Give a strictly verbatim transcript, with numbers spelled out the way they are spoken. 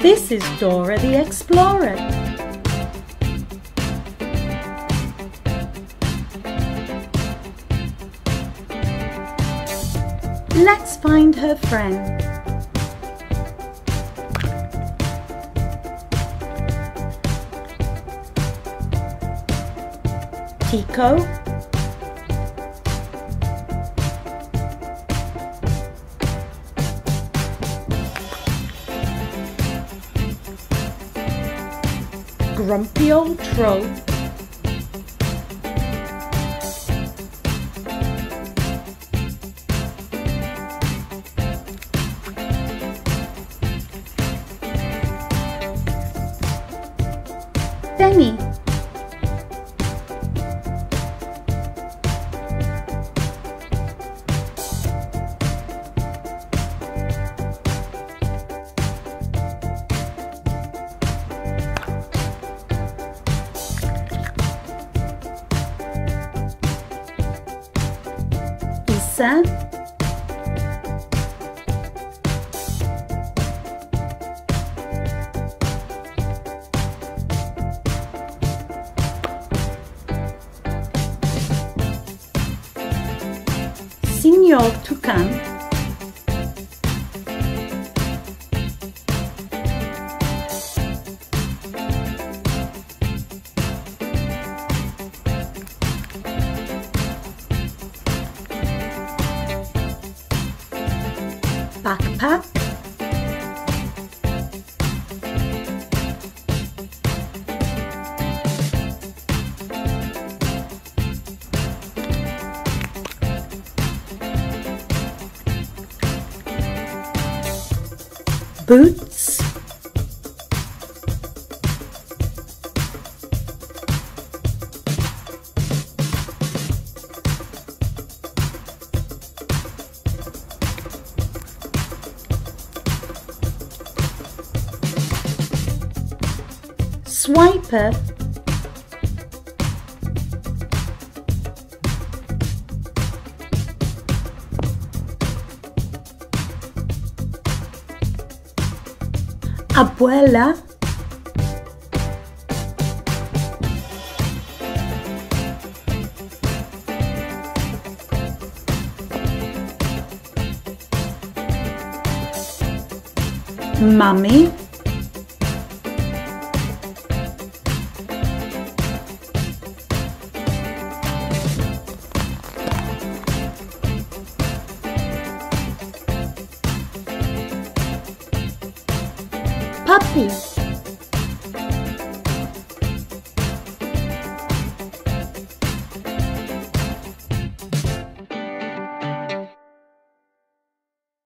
This is Dora the Explorer. Let's find her friend. Tico, Grumpy Old Troll, Benny, Señor Tucán, Backpack, Boots, Swiper, Abuela, Mommy, Puppy.